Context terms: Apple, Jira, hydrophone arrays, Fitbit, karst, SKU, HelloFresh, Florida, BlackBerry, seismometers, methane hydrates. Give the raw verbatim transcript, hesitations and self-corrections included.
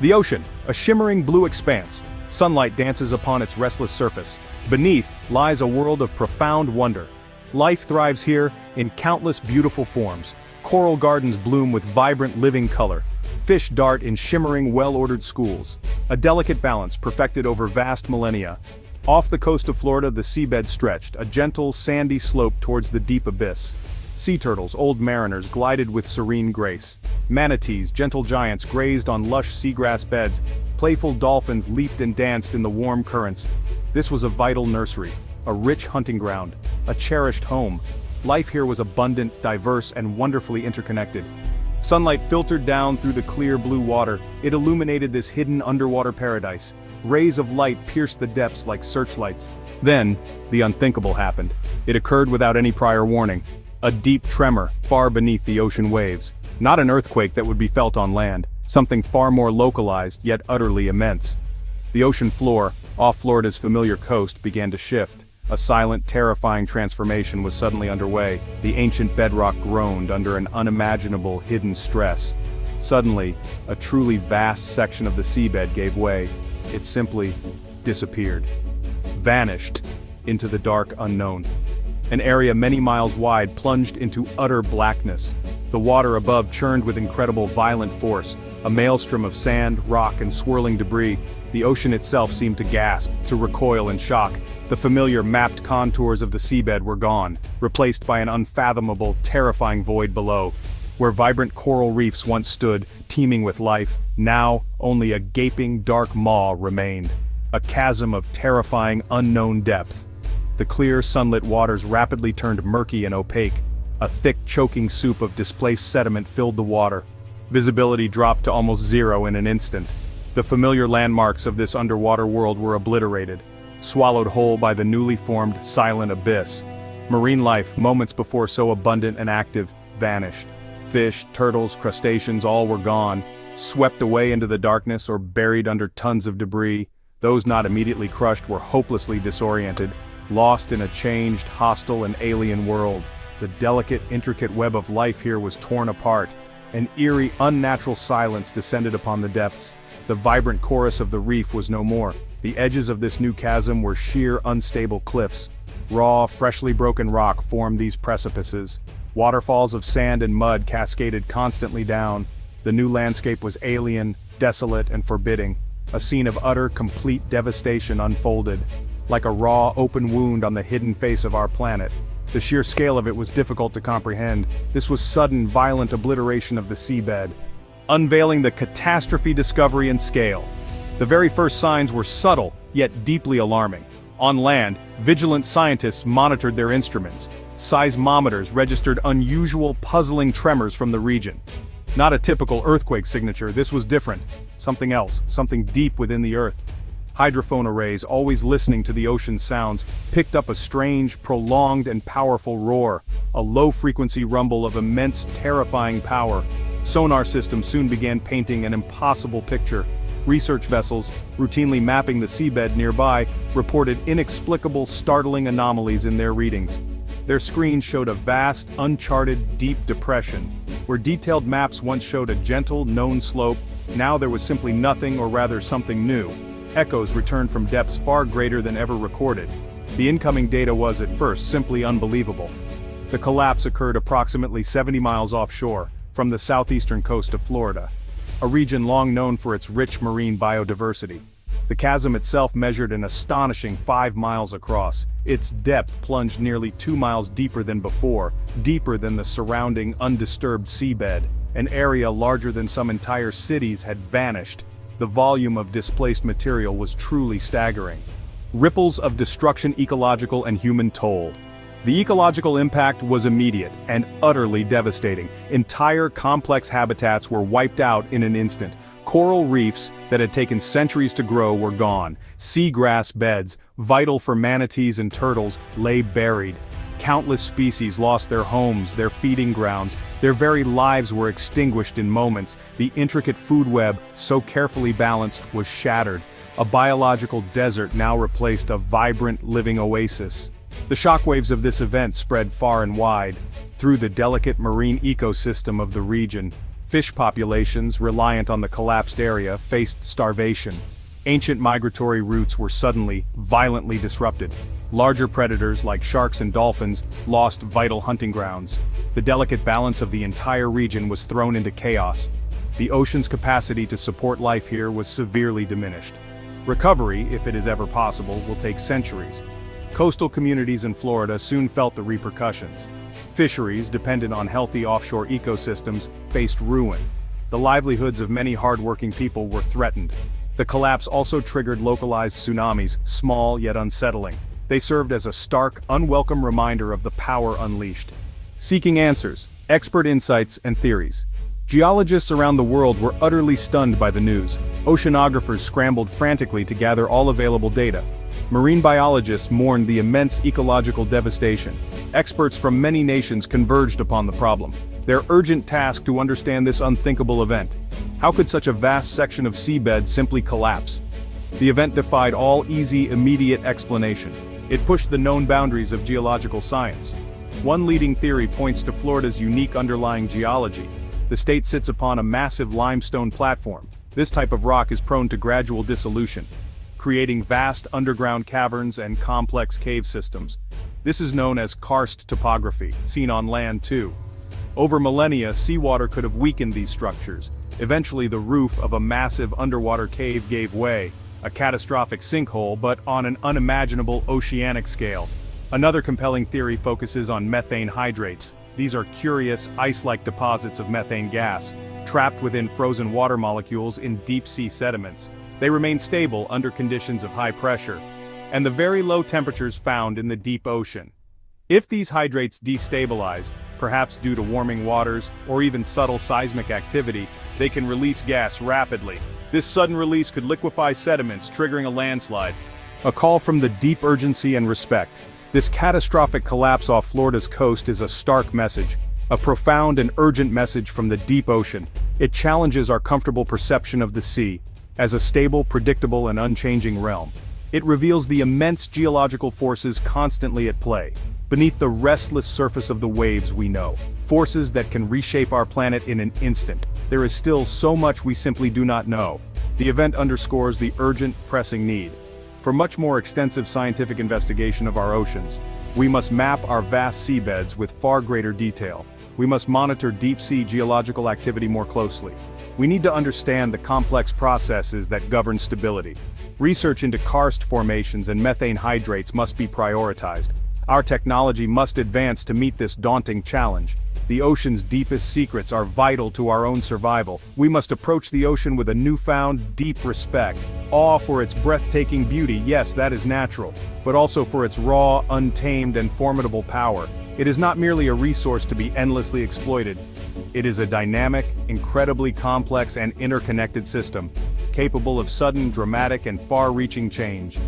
The ocean, a shimmering blue expanse. Sunlight dances upon its restless surface. Beneath lies a world of profound wonder. Life thrives here, in countless beautiful forms. Coral gardens bloom with vibrant living color. Fish dart in shimmering well-ordered schools. A delicate balance perfected over vast millennia. Off the coast of Florida, the seabed stretched, a gentle, sandy slope towards the deep abyss. Sea turtles, old mariners, glided with serene grace. Manatees, gentle giants, grazed on lush seagrass beds. Playful dolphins leaped and danced in the warm currents. This was a vital nursery, a rich hunting ground, a cherished home. Life here was abundant, diverse, and wonderfully interconnected. Sunlight filtered down through the clear blue water. It illuminated this hidden underwater paradise. Rays of light pierced the depths like searchlights. Then, the unthinkable happened. It occurred without any prior warning. A deep tremor, far beneath the ocean waves. Not an earthquake that would be felt on land, something far more localized yet utterly immense. The ocean floor, off Florida's familiar coast, began to shift. A silent, terrifying transformation was suddenly underway. The ancient bedrock groaned under an unimaginable, hidden stress. Suddenly, a truly vast section of the seabed gave way. It simply disappeared. Vanished into the dark unknown. An area many miles wide plunged into utter blackness. The water above churned with incredible violent force, a maelstrom of sand, rock, and swirling debris. The ocean itself seemed to gasp, to recoil in shock. The familiar mapped contours of the seabed were gone, replaced by an unfathomable, terrifying void below. Where vibrant coral reefs once stood, teeming with life, now only a gaping dark maw remained. A chasm of terrifying unknown depth. The clear, sunlit waters rapidly turned murky and opaque. A thick, choking soup of displaced sediment filled the water. Visibility dropped to almost zero in an instant. The familiar landmarks of this underwater world were obliterated, swallowed whole by the newly formed, silent abyss. Marine life, moments before so abundant and active, vanished. Fish, turtles, crustaceans, all were gone, swept away into the darkness or buried under tons of debris. Those not immediately crushed were hopelessly disoriented, lost in a changed, hostile, and alien world. The delicate, intricate web of life here was torn apart. An eerie, unnatural silence descended upon the depths. The vibrant chorus of the reef was no more. The edges of this new chasm were sheer, unstable cliffs. Raw, freshly broken rock formed these precipices. Waterfalls of sand and mud cascaded constantly down. The new landscape was alien, desolate, and forbidding. A scene of utter, complete devastation unfolded. Like a raw, open wound on the hidden face of our planet. The sheer scale of it was difficult to comprehend. This was sudden, violent obliteration of the seabed. Unveiling the catastrophe discovery and scale. The very first signs were subtle, yet deeply alarming. On land, vigilant scientists monitored their instruments. Seismometers registered unusual, puzzling tremors from the region. Not a typical earthquake signature, this was different. Something else, something deep within the earth. Hydrophone arrays, always listening to the ocean's sounds, picked up a strange, prolonged, and powerful roar, a low-frequency rumble of immense, terrifying power. Sonar systems soon began painting an impossible picture. Research vessels, routinely mapping the seabed nearby, reported inexplicable, startling anomalies in their readings. Their screens showed a vast, uncharted, deep depression. Where detailed maps once showed a gentle, known slope, now there was simply nothing, or rather something new. Echoes returned from depths far greater than ever recorded. The incoming data was at first simply unbelievable. The collapse occurred approximately seventy miles offshore, from the southeastern coast of Florida, a region long known for its rich marine biodiversity. The chasm itself measured an astonishing five miles across. Its depth plunged nearly two miles deeper than before, deeper than the surrounding undisturbed seabed. An area larger than some entire cities had vanished. The volume of displaced material was truly staggering. Ripples of destruction, ecological and human toll. The ecological impact was immediate and utterly devastating. Entire complex habitats were wiped out in an instant. Coral reefs that had taken centuries to grow were gone. Seagrass beds, vital for manatees and turtles, lay buried. Countless species lost their homes, their feeding grounds, their very lives were extinguished in moments. The intricate food web, so carefully balanced, was shattered. A biological desert now replaced a vibrant, living oasis. The shockwaves of this event spread far and wide, through the delicate marine ecosystem of the region. Fish populations reliant on the collapsed area faced starvation. Ancient migratory routes were suddenly, violently disrupted. Larger predators like sharks and dolphins lost vital hunting grounds. The delicate balance of the entire region was thrown into chaos. The ocean's capacity to support life here was severely diminished. Recovery, if it is ever possible, will take centuries. Coastal communities in Florida soon felt the repercussions. Fisheries dependent on healthy offshore ecosystems faced ruin. The livelihoods of many hardworking people were threatened. The collapse also triggered localized tsunamis, small yet unsettling. They served as a stark, unwelcome reminder of the power unleashed. Seeking answers, expert insights, and theories. Geologists around the world were utterly stunned by the news. Oceanographers scrambled frantically to gather all available data. Marine biologists mourned the immense ecological devastation. Experts from many nations converged upon the problem. Their urgent task to understand this unthinkable event. How could such a vast section of seabed simply collapse? The event defied all easy, immediate explanation. It pushed the known boundaries of geological science. One leading theory points to Florida's unique underlying geology. The state sits upon a massive limestone platform. This type of rock is prone to gradual dissolution, creating vast underground caverns and complex cave systems. This is known as karst topography, seen on land too. Over millennia, seawater could have weakened these structures. Eventually, the roof of a massive underwater cave gave way, a catastrophic sinkhole but on an unimaginable oceanic scale. Another compelling theory focuses on methane hydrates. These are curious, ice-like deposits of methane gas, trapped within frozen water molecules in deep-sea sediments. They remain stable under conditions of high pressure, and the very low temperatures found in the deep ocean. If these hydrates destabilize, perhaps due to warming waters or even subtle seismic activity, they can release gas rapidly. This sudden release could liquefy sediments, triggering a landslide. A call from the deep urgency and respect. This catastrophic collapse off Florida's coast is a stark message, a profound and urgent message from the deep ocean. It challenges our comfortable perception of the sea as a stable, predictable, and unchanging realm. It reveals the immense geological forces constantly at play, beneath the restless surface of the waves we know, forces that can reshape our planet in an instant. There is still so much we simply do not know. The event underscores the urgent, pressing need for much more extensive scientific investigation of our oceans. We must map our vast seabeds with far greater detail. We must monitor deep-sea geological activity more closely. We need to understand the complex processes that govern stability. Research into karst formations and methane hydrates must be prioritized. Our technology must advance to meet this daunting challenge. The ocean's deepest secrets are vital to our own survival. We must approach the ocean with a newfound, deep respect, awe for its breathtaking beauty. Yes, that is natural, but also for its raw, untamed, and formidable power. It is not merely a resource to be endlessly exploited. It is a dynamic, incredibly complex and interconnected system, capable of sudden, dramatic, and far-reaching change.